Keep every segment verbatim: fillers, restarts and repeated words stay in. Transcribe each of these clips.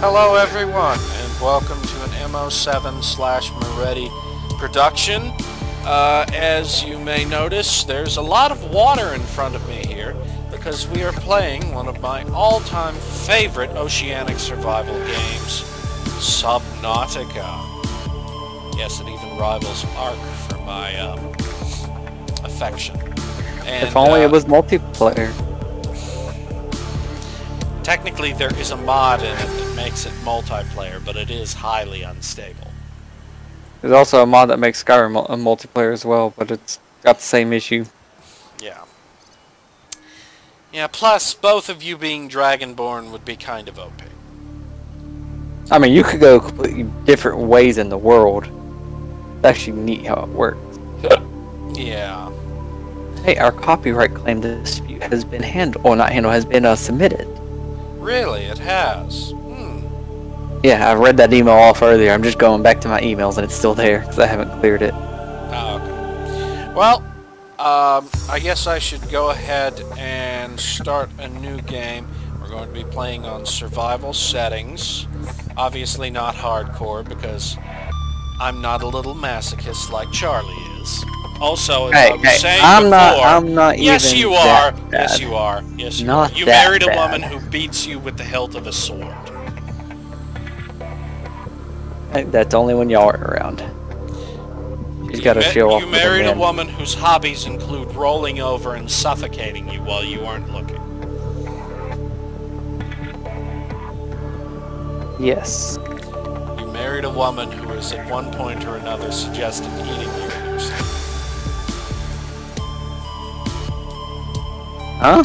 Hello everyone, and welcome to an M O seven slash Moretti production. Uh, as you may notice, there's a lot of water in front of me here, because we are playing one of my all-time favorite oceanic survival games, Subnautica. Yes, it even rivals Ark for my um, affection. And, if only uh, it was multiplayer. Technically, there is a mod in it that makes it multiplayer, but it is highly unstable. There's also a mod that makes Skyrim a multiplayer as well, but it's got the same issue. Yeah. Yeah, plus, both of you being Dragonborn would be kind of O P. I mean, you could go completely different ways in the world. It's actually neat how it works. Yeah. Hey, our copyright claim dispute has been handled, or not handled, has been uh, submitted. Really? It has? Hmm. Yeah, I read that email off earlier. I'm just going back to my emails and it's still there because I haven't cleared it. Oh, okay. Well, um, I guess I should go ahead and start a new game. We're going to be playing on survival settings. Obviously not hardcore because I'm not a little masochist like Charlie is. Also, as hey, I was hey, saying I'm before, not, I'm not yes, even you are, that yes you are, yes you not are, you married bad. a woman who beats you with the hilt of a sword. Hey, that's only when y'all are around. She's got to show off. You married a woman whose hobbies include rolling over and suffocating you while you aren't looking. Yes. You married a woman who has at one point or another suggested eating you in your sleep. Huh?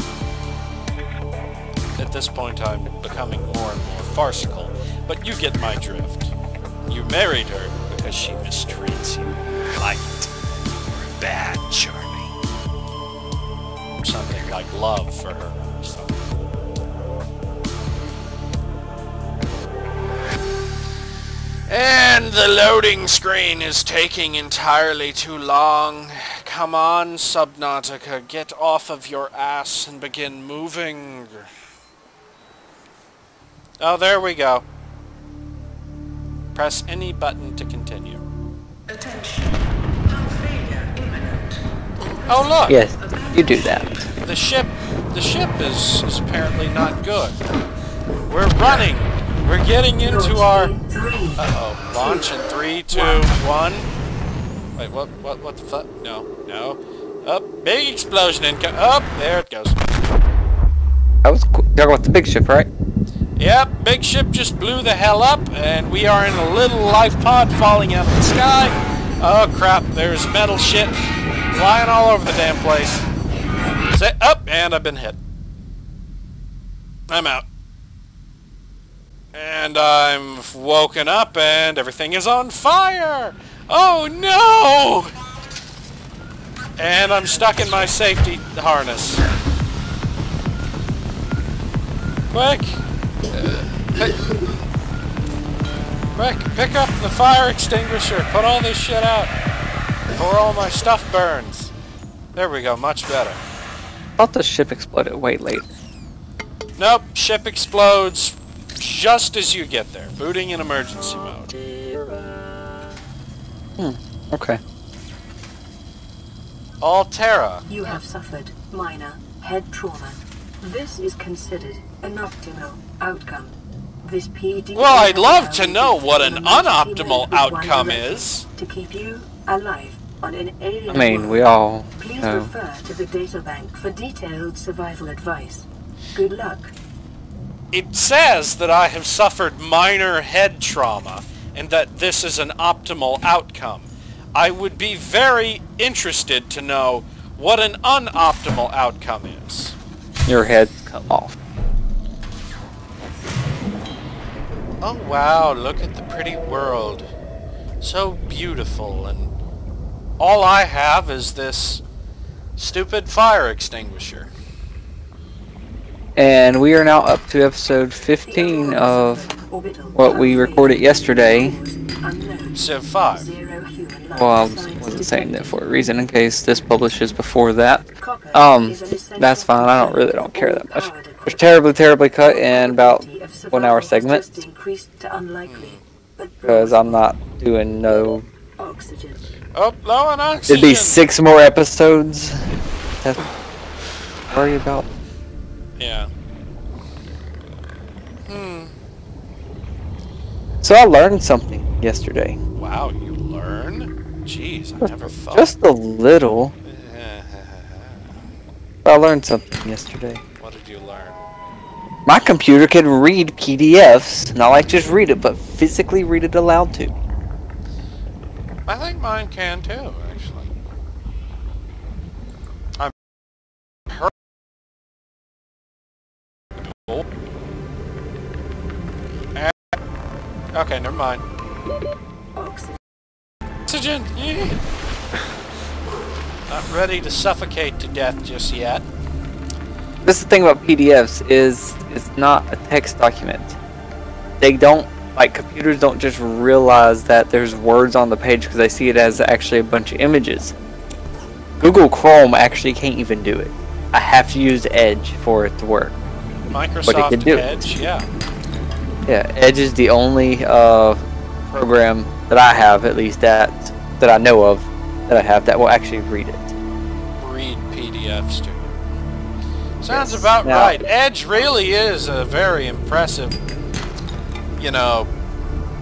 At this point, I'm becoming more and more farcical, but you get my drift. You married her because she mistreats you. Like it. You're bad, Charlie. Something like love for her or something. And the loading screen is taking entirely too long. Come on, Subnautica, get off of your ass and begin moving. Oh, there we go. Press any button to continue. Attention. Power failure imminent. Oh, look! Yes, you do that. The ship, the ship is, is apparently not good. We're running. We're getting into our... Uh-oh. Launch in three, two, one. Wait, what, what, what the fuck? No, no. Up, oh, big explosion income. Up, oh, there it goes. That was cool. You're talking about the big ship, right? Yep, big ship just blew the hell up, and we are in a little life pod falling out of the sky. Oh crap, there's metal shit flying all over the damn place. Up, oh, and I've been hit. I'm out. And I'm woken up, and everything is on fire! Oh no! And I'm stuck in my safety harness. Quick! Pick, quick, pick up the fire extinguisher. Put all this shit out before all my stuff burns. There we go, much better. I thought the ship exploded way late. Nope, ship explodes just as you get there. Booting in emergency mode. Hmm, okay. Alterra. You have suffered minor head trauma. This is considered an optimal outcome. This P D... Well, I'd love to know what an unoptimal outcome is. To keep you alive on an alien I mean, we all Please know. refer to the data bank for detailed survival advice. Good luck. It says that I have suffered minor head trauma, and that this is an optimal outcome. I would be very interested to know what an unoptimal outcome is. Your head come off. Oh wow, look at the pretty world. So beautiful, and all I have is this stupid fire extinguisher. And we are now up to episode fifteen of what we recorded yesterday. Civ five. Well, I wasn't saying that for a reason in case this publishes before that. Um, that's fine. I don't really don't care that much. It was terribly, terribly cut in about one hour segment, because I'm not doing no oxygen. Oh, low on oxygen. It'd be six more episodes to worry about. Yeah. Hmm. So I learned something yesterday. Wow, you learn? Jeez, I never thought. Just a little. I learned something yesterday. What did you learn? My computer can read P D Fs, not like just read it, but physically read it aloud to. I think mine can too, actually. I'm okay, never mind. Oxygen! Not ready to suffocate to death just yet. This is the thing about P D Fs, is it's not a text document. They don't, like, computers don't just realize that there's words on the page because they see it as actually a bunch of images. Google Chrome actually can't even do it. I have to use Edge for it to work. Microsoft but it do Edge, it. yeah. Yeah, Edge is the only uh, program that I have, at least that that I know of, that I have that will actually read it. Read P D Fs too. Sounds yes. about now, right. Edge really is a very impressive, you know,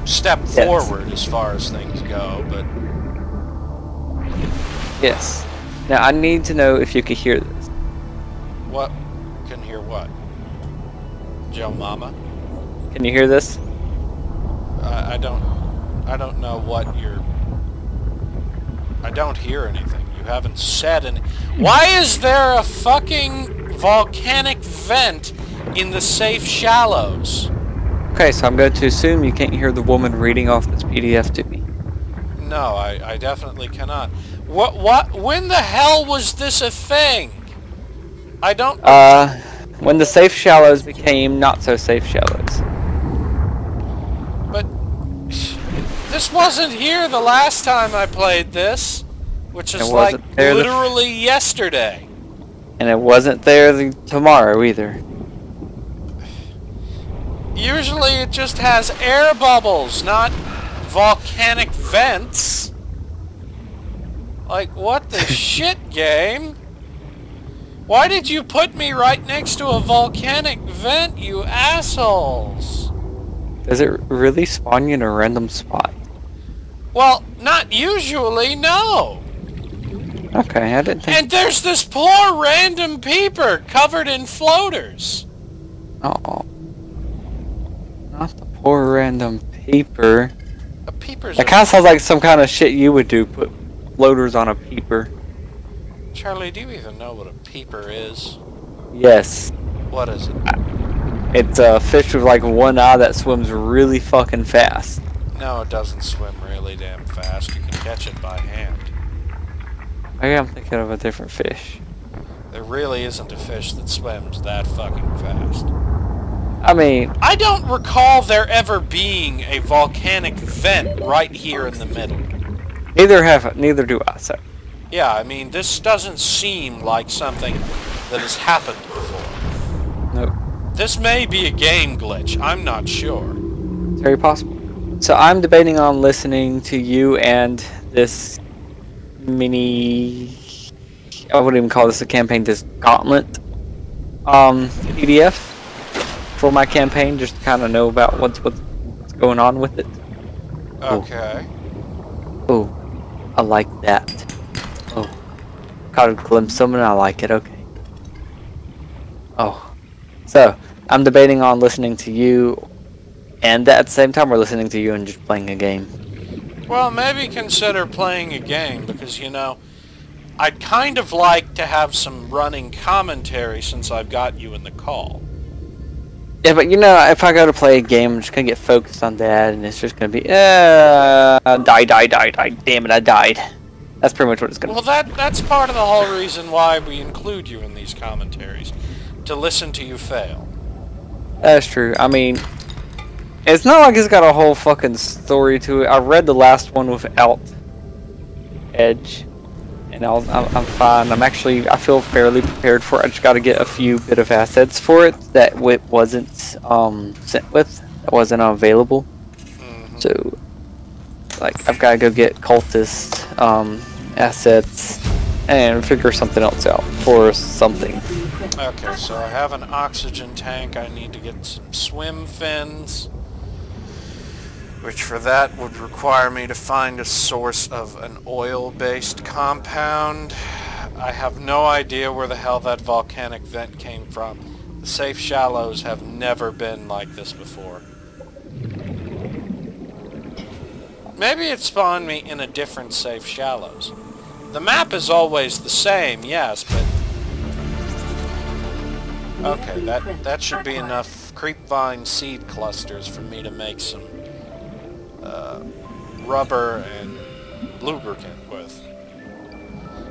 step yes. forward as far as things go, but... Yes. Now, I need to know if you can hear this. What? Can hear what? Joe Mama? Can you hear this? Uh, I don't... I don't know what you're... I don't hear anything. You haven't said any... Why is there a fucking volcanic vent in the safe shallows? Okay, so I'm going to assume you can't hear the woman reading off this P D F to me. No, I, I definitely cannot. What, what, when the hell was this a thing? I don't... Uh, when the safe shallows became not so safe shallows. But this wasn't here the last time I played this, which is like literally the... yesterday. And it wasn't there the, tomorrow either. Usually it just has air bubbles, not volcanic vents. Like, what the shit, game? Why did you put me right next to a volcanic vent, you assholes? Does it really spawn you in a random spot? Well, not usually, no. Okay, I didn't think... And there's this poor random peeper covered in floaters. Uh-oh. Not the poor random peeper. A peeper's... That kind of sounds like some kind of shit you would do, put floaters on a peeper. Charlie, do you even know what a peeper is? Yes. What is it? It's a fish with like one eye that swims really fucking fast. No, it doesn't swim really damn fast. You can catch it by hand. I am thinking of a different fish. There really isn't a fish that swims that fucking fast. I mean... I don't recall there ever being a volcanic vent right here in the middle. Neither have, neither do I, so... Yeah, I mean, this doesn't seem like something that has happened before. Nope. This may be a game glitch, I'm not sure. It's very possible. So I'm debating on listening to you and this mini... I wouldn't even call this a campaign, this gauntlet um, P D F. For my campaign, just to kind of know about what's what's going on with it. Okay. Oh, I like that. Oh, caught a glimpse of it. I like it. Okay. Oh, so I'm debating on listening to you, and at the same time we're listening to you and just playing a game. Well, maybe consider playing a game because you know, I'd kind of like to have some running commentary since I've got you in the call. Yeah, but you know, if I go to play a game, I'm just gonna get focused on that, and it's just gonna be, uh, die, die, die, die, damn it, I died. That's pretty much what it's gonna well, be. Well, that, that's part of the whole reason why we include you in these commentaries, to listen to you fail. That's true. I mean, it's not like it's got a whole fucking story to it. I read the last one without Edge, and and I'll, I'm fine. I'm actually, I feel fairly prepared for it. I just got to get a few bit of assets for it that it wasn't um, sent with, that wasn't available. Mm-hmm. So, like, I've got to go get cultist um, assets and figure something else out for something. Okay, so I have an oxygen tank. I need to get some swim fins, which for that would require me to find a source of an oil-based compound. I have no idea where the hell that volcanic vent came from. The safe shallows have never been like this before. Maybe it spawned me in a different safe shallows. The map is always the same, yes, but... Okay, that, that should be enough creep vine seed clusters for me to make some... Uh, rubber and lubricant with.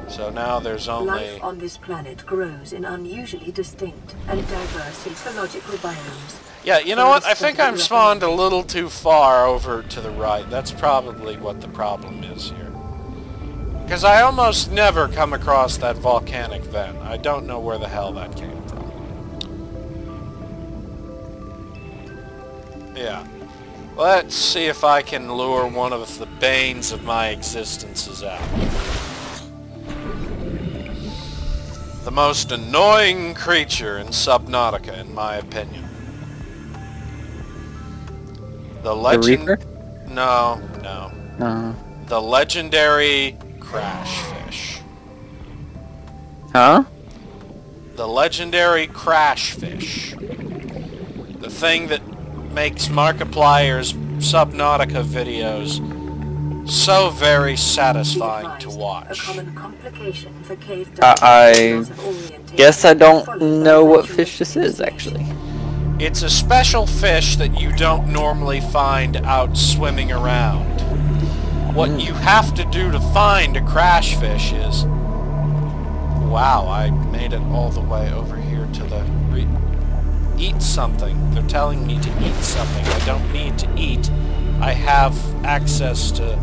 So now there's only... Life on this planet grows in unusually distinct and diverse ecological biomes. Yeah, you know what? I think I'm spawned a little too far over to the right. That's probably what the problem is here. Because I almost never come across that volcanic vent. I don't know where the hell that came from. Yeah. Let's see if I can lure one of the banes of my existences out. The most annoying creature in Subnautica, in my opinion. The legend... The Reaper? No, no. Uh-huh. The legendary crash fish. Huh? The legendary crash fish. The thing that makes Markiplier's Subnautica videos so very satisfying to watch. Uh, I guess I don't know what fish this is, actually. It's a special fish that you don't normally find out swimming around. What mm. you have to do to find a crash fish is... Wow, I made it all the way over here to the... Re Eat something. They're telling me to eat something. I don't need to eat. I have access to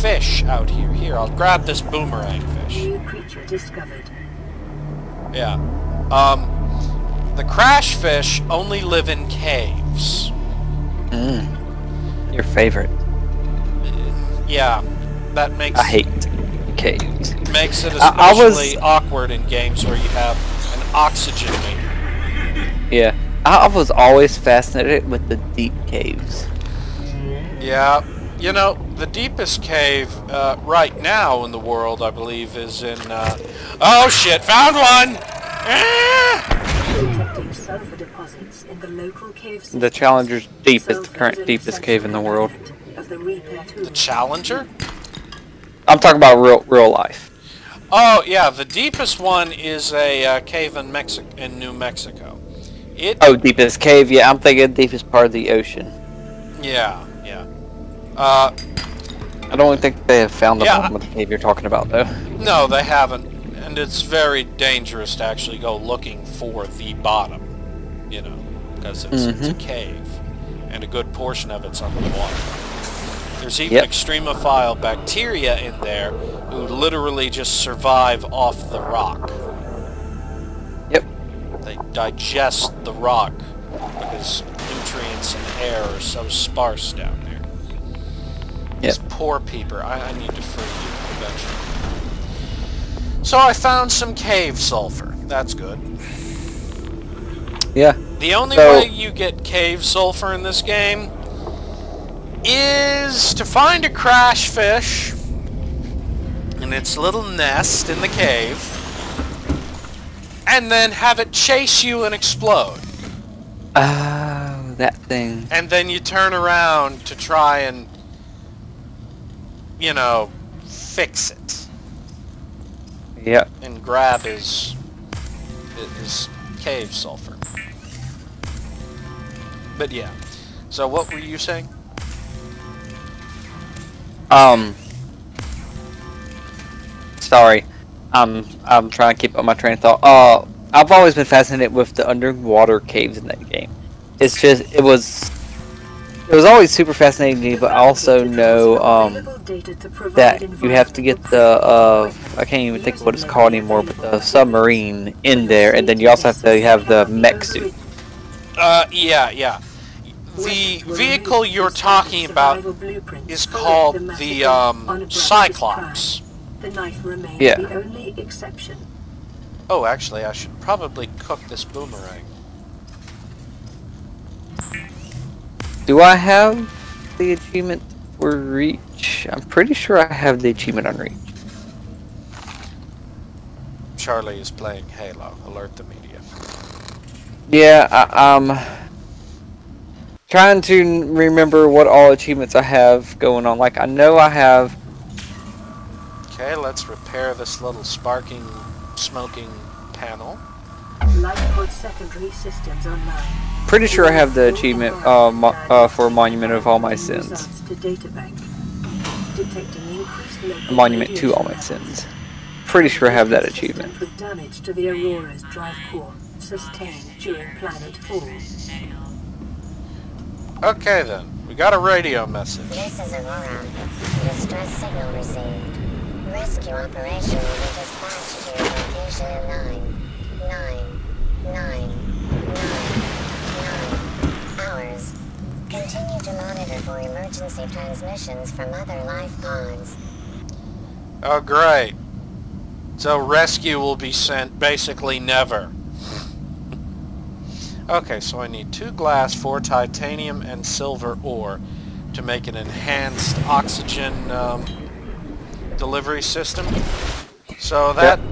fish out here. Here, I'll grab this boomerang fish. New creature discovered. Yeah. Um, the crash fish only live in caves. Mm. Your favorite. Yeah. That makes... I hate caves. Makes it especially was... awkward in games where you have an oxygen tank. Yeah, I was always fascinated with the deep caves. Yeah, you know, the deepest cave uh, right now in the world, I believe, is in... Uh... Oh shit, found one! Ah! The Challenger's deep is the current deepest cave in the world. The Challenger? I'm talking about real, real life. Oh yeah, the deepest one is a uh, cave in, Mexi- in New Mexico. It, oh, deepest cave, yeah, I'm thinking deepest part of the ocean. Yeah, yeah. Uh, I don't think they have found the yeah, bottom of the cave you're talking about, though. No, they haven't, and it's very dangerous to actually go looking for the bottom, you know, because it's, mm-hmm. it's a cave, and a good portion of it's underwater. There's even yep. extremophile bacteria in there who literally just survive off the rock. They digest the rock because nutrients and air are so sparse down there. This yep. poor peeper. I, I need to free you eventually. So I found some cave sulfur. That's good. Yeah. The only so... way you get cave sulfur in this game is to find a crash fish in its little nest in the cave. And then have it chase you and explode. Oh, that thing. And then you turn around to try and, you know, fix it. Yeah. And grab his, his cave sulfur. But yeah. So what were you saying? Um. Sorry. Um, I'm trying to keep up my train of thought. Uh, I've always been fascinated with the underwater caves in that game. It's just, it was, it was always super fascinating to me, but I also know, um, that you have to get the, uh, I can't even think of what it's called anymore, but the submarine in there, and then you also have to have the mech suit. Uh, yeah, yeah. The vehicle you're talking about is called the, um, Cyclops. Yeah. Oh, actually, I should probably cook this boomerang. Do I have the achievement for Reach? I'm pretty sure I have the achievement on Reach. Charlie is playing Halo. Alert the media. Yeah, I, um... trying to remember what all achievements I have going on. Like, I know I have... Okay, let's repair this little sparking, smoking panel. Lightfoot secondary systems online. Pretty sure I have the achievement uh, mo uh, for Monument of All My Sins. Monument to All My Sins. Pretty sure I have that achievement. Damage to the Aurora's drive core sustained during planet fall. Okay then, we got a radio message. This is Aurora. Distress signal received. Rescue operation will be dispatched to your location in nine, nine, nine, nine, nine hours. Continue to monitor for emergency transmissions from other life pods. Oh great. So rescue will be sent basically never. Okay, so I need two glass, four titanium, and silver ore to make an enhanced oxygen um, delivery system. So that yep.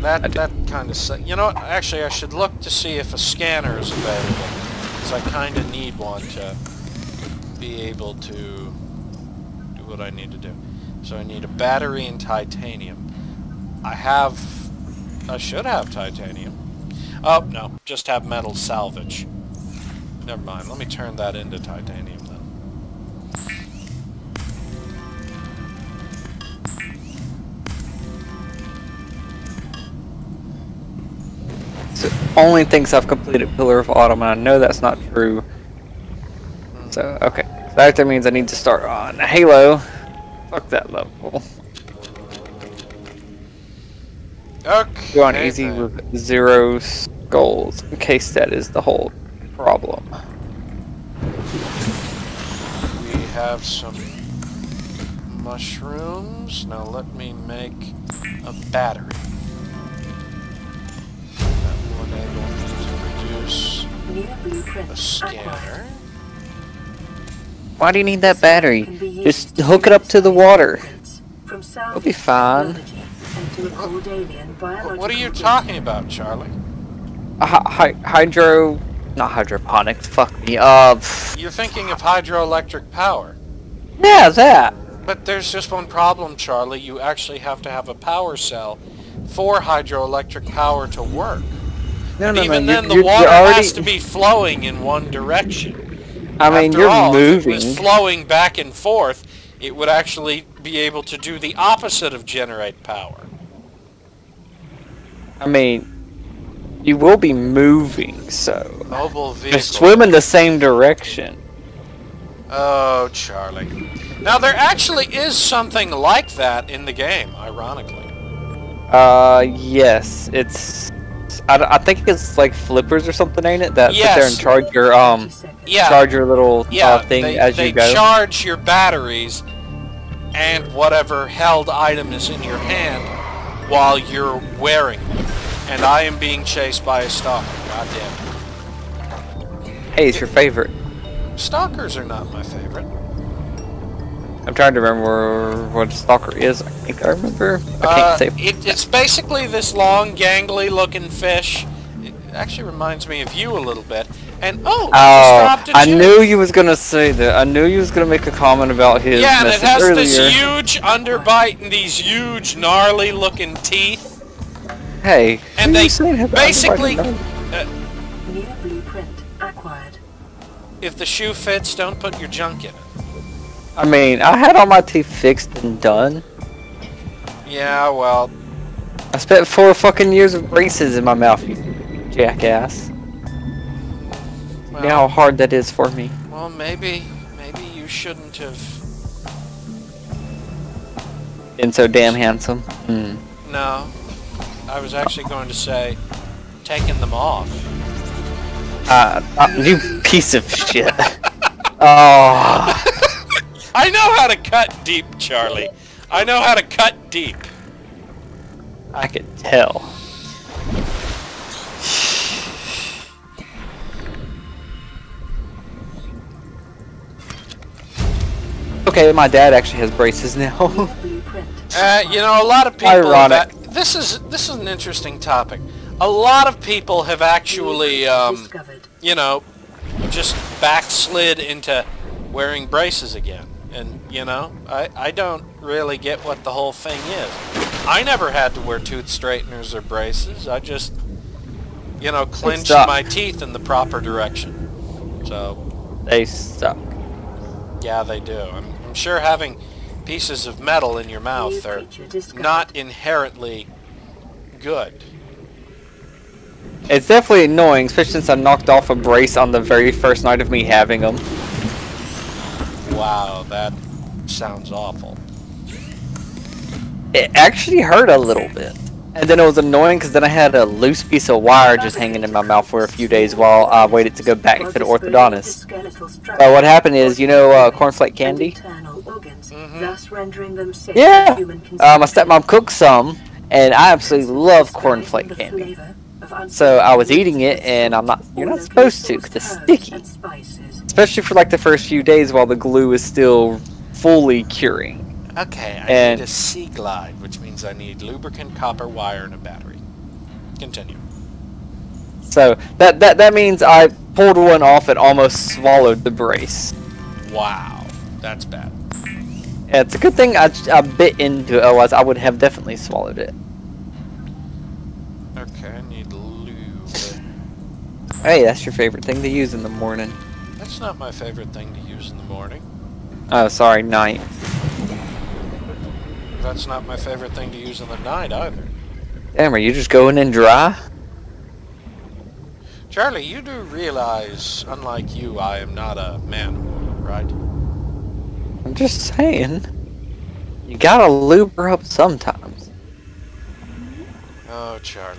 that that kind of you know what? Actually, I should look to see if a scanner is available, because I kind of need one to be able to do what I need to do. So I need a battery and titanium. I have, I should have titanium. Oh, no. Just have metal salvage. Never mind. Let me turn that into titanium, then. So, only thinks I've completed Pillar of Autumn, and I know that's not true. So, okay. So that means I need to start on Halo. Fuck that level. Okay. Go on easy with zero skulls, in case that is the whole problem. We have some mushrooms. Now let me make a battery. That will enable me to produce a scanner. Why do you need that battery? Just hook it up to the water. It'll be fine. What are you talking about, Charlie? Uh, hi hydro... Not hydroponics, fuck me up. You're thinking of hydroelectric power. Yeah, that. But there's just one problem, Charlie. You actually have to have a power cell for hydroelectric power to work. No, and no, even no, then, the water already... has to be flowing in one direction. I mean, After you're all, moving. If it was flowing back and forth, it would actually be able to do the opposite of generate power. I mean, you will be moving, so... Mobile vehicle. You're swimming the same direction. Oh, Charlie. Now, there actually is something like that in the game, ironically. Uh, yes. It's... I, I think it's like flippers or something, ain't it? That yes. sit there and charge your, um... Yeah. Charge your little yeah, uh, thing they, as they you go. They charge your batteries and whatever held item is in your hand while you're wearing it. And I am being chased by a stalker, goddamn. Hey, it's your favorite. Stalkers are not my favorite. I'm trying to remember what a stalker is. I think I remember. I can't uh, say. It, it's basically this long, gangly-looking fish. It actually reminds me of you a little bit. And oh, oh I you. knew you was gonna say that. I knew you was gonna make a comment about his. Yeah, message and it has earlier. This huge underbite and these huge gnarly-looking teeth. Hey, and they basically. Uh, New blueprint acquired. If the shoe fits, don't put your junk in it. I mean, I had all my teeth fixed and done. Yeah, well, I spent four fucking years of braces in my mouth, you jackass. Well, you know how hard that is for me. Well, maybe, maybe you shouldn't have. Been so damn handsome. Mm. No, I was actually going to say taking them off. Uh, uh you piece of shit. Oh. I know how to cut deep, Charlie. I know how to cut deep. I could tell. Okay, my dad actually has braces now. uh, you know, a lot of people. Ironic. Have, this is this is an interesting topic. A lot of people have actually, um, you know, just backslid into wearing braces again. And, you know, I, I don't really get what the whole thing is. I never had to wear tooth straighteners or braces. I just, you know, clenched my teeth in the proper direction. So they suck. Yeah, they do. I'm, I'm sure having pieces of metal in your mouth are not inherently good. It's definitely annoying, especially since I knocked off a brace on the very first night of me having them. Wow, that sounds awful. It actually hurt a little bit. And then it was annoying because then I had a loose piece of wire just hanging in my mouth for a few days while I waited to go back to the orthodontist. Uh, what happened is, you know, uh, cornflake candy? Mm-hmm. Yeah! Uh, my stepmom cooked some, and I absolutely love cornflake candy. So I was eating it, and I'm not, you're not supposed to because it's sticky. Especially for like the first few days while the glue is still fully curing. Okay, I and need a sea glide, which means I need lubricant, copper wire, and a battery. Continue. So that that that means I pulled one off and almost swallowed the brace. Wow, that's bad. Yeah, it's a good thing I, I bit into it, otherwise I would have definitely swallowed it. Okay, I need lube. Hey, that's your favorite thing to use in the morning. That's not my favorite thing to use in the morning. Oh, sorry, night. That's not my favorite thing to use in the night either. Damn, are you just going in dry? Charlie, you do realize, unlike you, I am not a man, right? I'm just saying. You gotta lube her up sometimes. Oh, Charlie.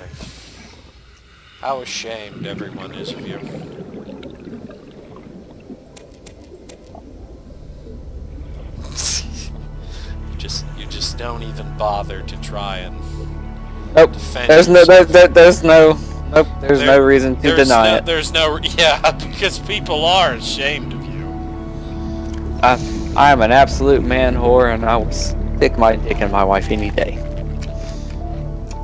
How ashamed everyone is of you. Just, you just don't even bother to try and nope. defend there's yourself. No, there, there, there's no, nope, there's there, no reason to deny no, it. There's no, yeah, because people are ashamed of you. I, I am an absolute man whore, and I will stick my dick in my wife any day.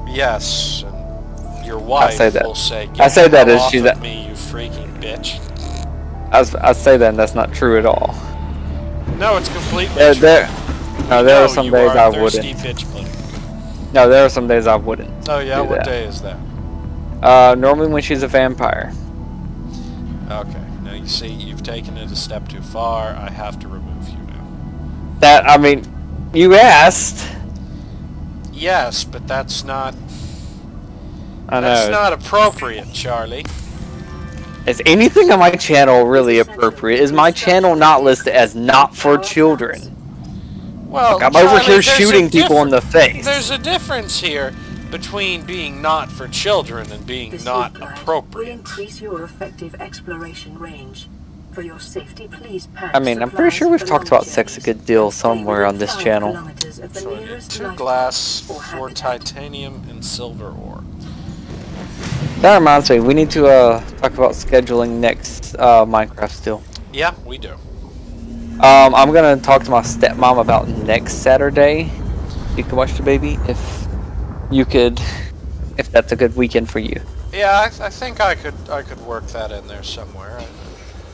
Yes, and your wife I say that. will say, "Get I say that off as she's of me, you freaking bitch." I, was, I say that, and that's not true at all. No, it's completely there, true. There, No, there no, are some days are I wouldn't. Bitch, no, there are some days I wouldn't. Oh yeah, what that. day is that? Uh, normally when she's a vampire. Okay, now you see, you've taken it a step too far. I have to remove you now. That I mean, you asked. Yes, but that's not. I know. That's not appropriate, Charlie. Is anything on my channel really appropriate? Is my channel not listed as not for children? Well, like I'm Charlie, over here shooting people in the face. There's a difference here between being not for children and being this not appropriate. Increase your effective exploration range. For your safety, please pack I mean, I'm pretty sure we've talked about sex a good deal somewhere on this channel. So I need two glass, four titanium, and silver ore. That reminds me, we need to uh, talk about scheduling next uh, Minecraft still. Yeah, we do. Um, I'm gonna talk to my stepmom about next Saturday. You can watch the baby if you could, if that's a good weekend for you. Yeah, I, th I think I could I could work that in there somewhere. It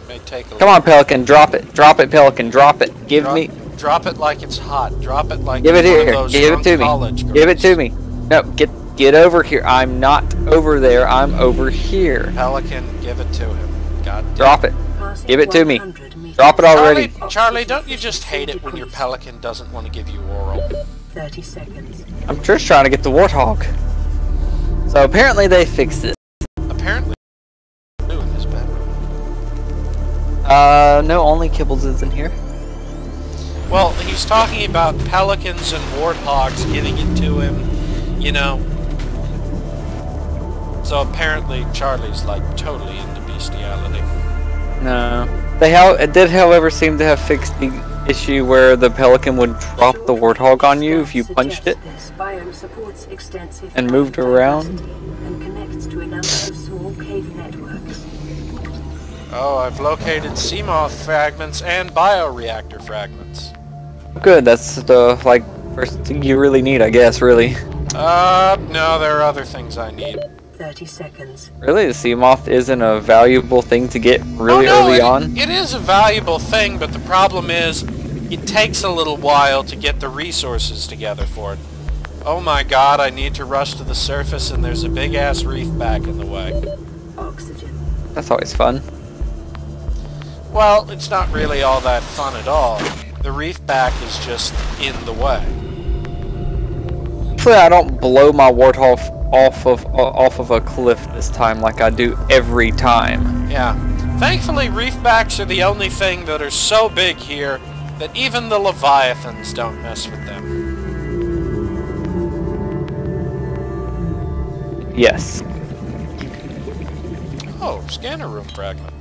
may take a Come on, Pelican, drop it, drop it, Pelican, drop it. Give drop, me. Drop it like it's hot. Drop it like. Give it here. Give it to me. Give it to me. No, get get over here. I'm not over there. I'm over here. Pelican, give it to him. God. Drop it. Give it to me. Drop it already. Charlie, Charlie, don't you just hate it when your pelican doesn't want to give you oral? thirty seconds. I'm just trying to get the warthog. So apparently they fixed this. Apparently. New in this bedroom. Uh, no, only Kibbles is in here. Well, he's talking about pelicans and warthogs getting into him, you know. So apparently Charlie's like totally into bestiality. No. They how it did, however, seem to have fixed the issue where the pelican would drop the warthog on you if you punched it and moved around. Oh, I've located Seamoth fragments and bioreactor fragments. Good, that's the, like, first thing you really need, I guess, really. Uh, no, there are other things I need. thirty seconds. Really? The Seamoth isn't a valuable thing to get really oh, no, early it, on? It is a valuable thing, but the problem is, it takes a little while to get the resources together for it. Oh my god, I need to rush to the surface and there's a big-ass reef back in the way. Oxygen. That's always fun. Well, it's not really all that fun at all. The reef back is just in the way. Hopefully I don't blow my warthog off of off of a cliff this time like I do every time. Yeah. Thankfully, reef backs are the only thing that are so big here that even the leviathans don't mess with them. Yes. Oh, scanner room fragment.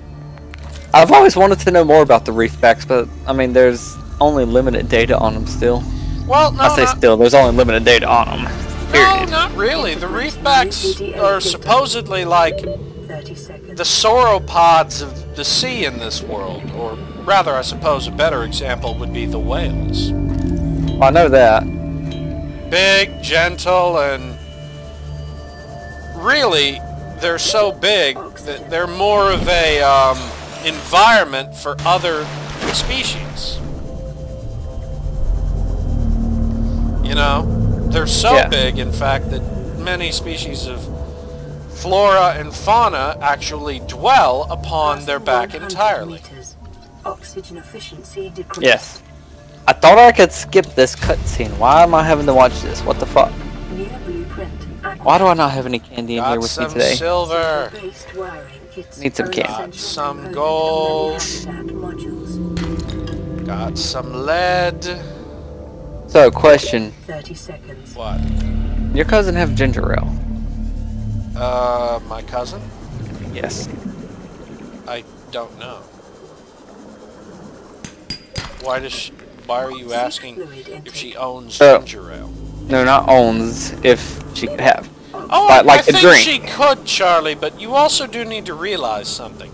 I've always wanted to know more about the reef backs, but I mean, there's only limited data on them still. Well, no, I say not... still, there's only limited data on them. Period. No, not really. The reef backs are supposedly like the sauropods of the sea in this world, or rather, I suppose a better example would be the whales. Well, I know that. Big, gentle, and really, they're so big that they're more of a, um... environment for other species. You know, they're so yeah. big, in fact, that many species of flora and fauna actually dwell upon their back entirely. Oxygen efficiency decreased. Yes. I thought I could skip this cutscene. Why am I having to watch this? What the fuck? Why do I not have any candy in Got here with me today? Silver. Need some candy. Got some gold. Got some lead. So, question. thirty seconds. What? Your cousin have ginger ale. Uh, my cousin? Yes. I don't know. Why does she, why are you asking if she owns ginger ale? No, not owns, if she could have. Oh, but, like, I think a drink. She could, Charlie, but you also do need to realize something.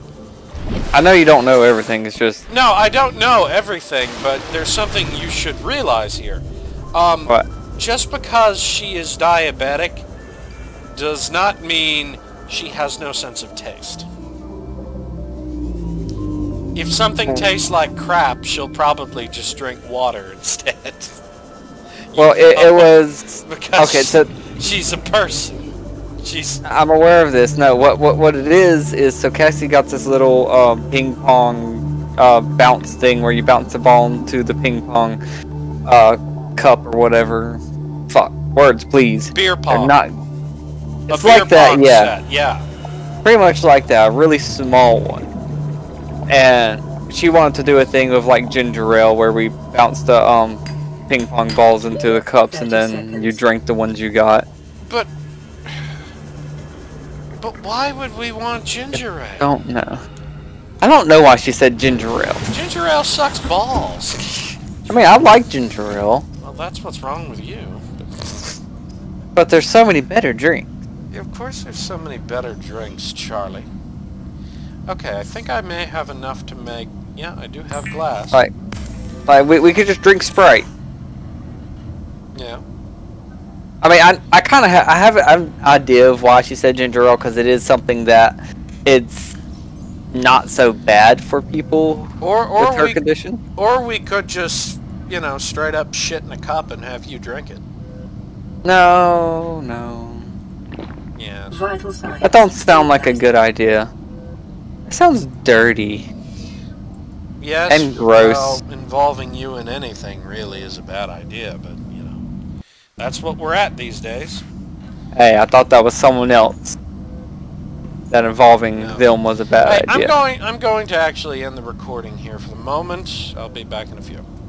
I know you don't know everything, it's just... No, I don't know everything, but there's something you should realize here. Um, what? Just because she is diabetic does not mean she has no sense of taste. If something tastes like crap, she'll probably just drink water instead. Well, it, it was... Because okay, so... she's a person. She's. I'm aware of this. No, what what what it is is so Cassie got this little uh, ping pong uh, bounce thing where you bounce the ball into the ping pong uh, cup or whatever. Fuck words, please. Beer pong. Not. It's a like beer that, pong yeah. Set. Yeah. Pretty much like that, a really small one. And she wanted to do a thing with like ginger ale where we bounced the um. ping pong balls into the cups and then seconds. You drink the ones you got. But But why would we want ginger ale? I don't know. I don't know why she said ginger ale. Ginger ale sucks balls. I mean, I like ginger ale. Well, that's what's wrong with you. But there's so many better drinks. Yeah, of course there's so many better drinks, Charlie. Okay, I think I may have enough to make... Yeah, I do have glass. Like, like we, we could just drink Sprite. Yeah. I mean, I I kind of ha I have an idea of why she said ginger ale because it is something that it's not so bad for people or, or with her we, condition. Or we could just, you know, straight up shit in a cup and have you drink it. No, no. Yeah. That don't sound like a good idea. It sounds dirty. Yes. And gross. Well, involving you in anything really is a bad idea, but. That's what we're at these days. Hey, I thought that was someone else. That involving no. them was a bad hey, idea. I'm going, I'm going to actually end the recording here for the moment. I'll be back in a few.